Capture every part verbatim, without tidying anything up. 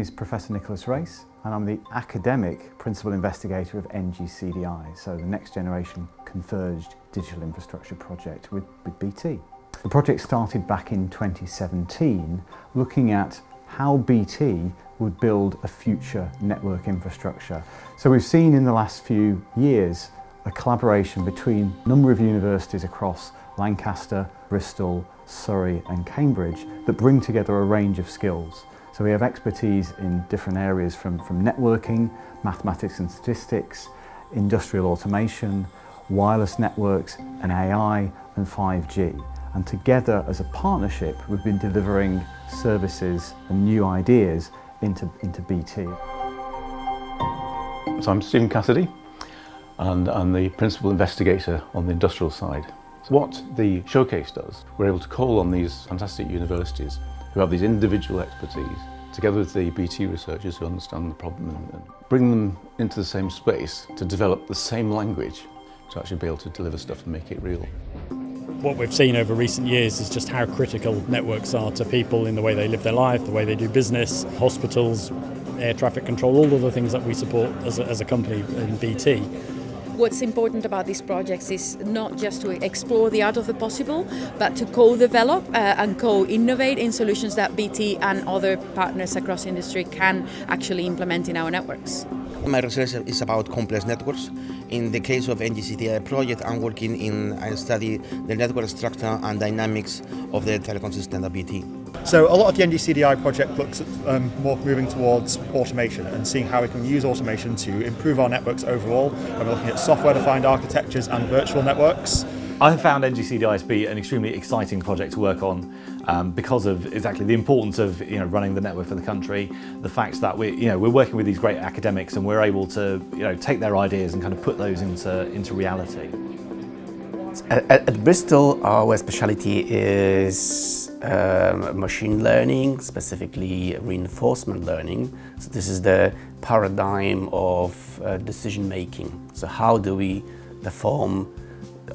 name is Professor Nicholas Race, and I'm the academic principal investigator of N G C D I, so the Next Generation Converged Digital Infrastructure project with, with B T. The project started back in twenty seventeen, looking at how B T would build a future network infrastructure. So we've seen in the last few years a collaboration between a number of universities across Lancaster, Bristol, Surrey and Cambridge that bring together a range of skills. So we have expertise in different areas from, from networking, mathematics and statistics, industrial automation, wireless networks and A I and five G. And together as a partnership we've been delivering services and new ideas into, into B T. So I'm Stephen Cassidy and I'm the principal investigator on the industrial side. So what the showcase does, we're able to call on these fantastic universities who have these individual expertise, together with the B T researchers who understand the problem, and bring them into the same space to develop the same language to actually be able to deliver stuff and make it real. What we've seen over recent years is just how critical networks are to people in the way they live their life, the way they do business, hospitals, air traffic control, all of the things that we support as a, as a company in B T. What's important about these projects is not just to explore the art of the possible, but to co-develop uh, and co-innovate in solutions that B T and other partners across industry can actually implement in our networks. My research is about complex networks. In the case of N G C D I project, I'm working in and study the network structure and dynamics of the telecom system at B T. So a lot of the N G C D I project looks at um, more moving towards automation and seeing how we can use automation to improve our networks overall. And we're looking at software-defined architectures and virtual networks. I have found N G C D I to be an extremely exciting project to work on um, because of exactly the importance of you know running the network for the country, the fact that we you know we're working with these great academics and we're able to you know take their ideas and kind of put those into into reality. At, at Bristol, our speciality is uh, machine learning, specifically reinforcement learning. So this is the paradigm of uh, decision making. So how do we perform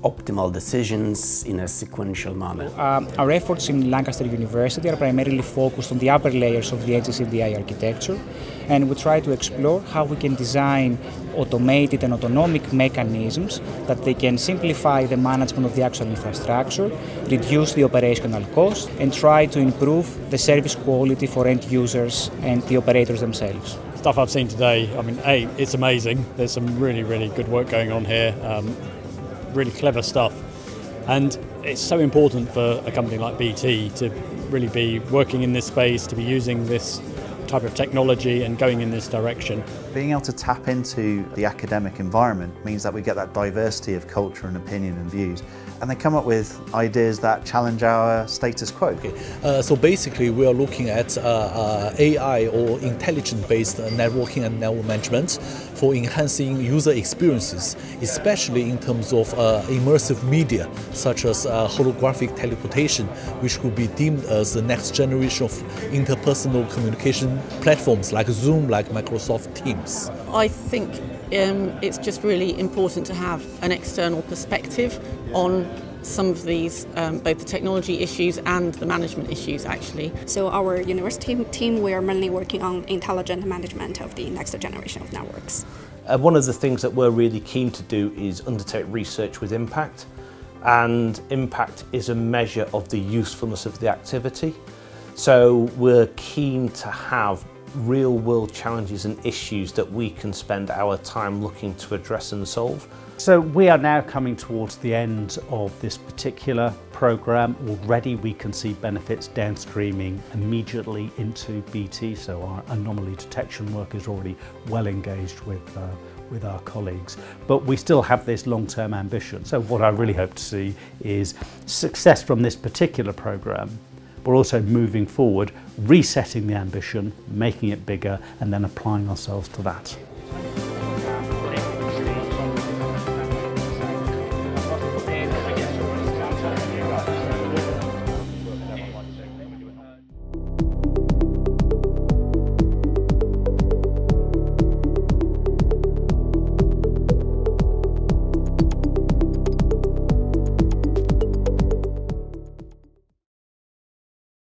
optimal decisions in a sequential manner? Um, our efforts in Lancaster University are primarily focused on the upper layers of the N G C D I architecture, and we try to explore how we can design automated and autonomic mechanisms that they can simplify the management of the actual infrastructure, reduce the operational cost, and try to improve the service quality for end users and the operators themselves. Stuff I've seen today, I mean, A, it's amazing. There's some really, really good work going on here. Um, really clever stuff, and it's so important for a company like B T to really be working in this space, to be using this type of technology and going in this direction. Being able to tap into the academic environment means that we get that diversity of culture and opinion and views, and they come up with ideas that challenge our status quo. Okay. Uh, so basically we are looking at uh, uh, A I or intelligent-based networking and network management for enhancing user experiences, especially in terms of uh, immersive media such as uh, holographic teleportation, which could be deemed as the next generation of interpersonal communication platforms like Zoom, like Microsoft Teams. I think Um, it's just really important to have an external perspective on some of these, um, both the technology issues and the management issues actually. So our university team, we are mainly working on intelligent management of the next generation of networks. Uh, one of the things that we're really keen to do is undertake research with impact, and impact is a measure of the usefulness of the activity. So we're keen to have real-world challenges and issues that we can spend our time looking to address and solve. So we are now coming towards the end of this particular programme. Already we can see benefits downstreaming immediately into B T, so our anomaly detection work is already well engaged with, uh, with our colleagues. But we still have this long-term ambition. So what I really hope to see is success from this particular programme, but also moving forward, resetting the ambition, making it bigger, and then applying ourselves to that.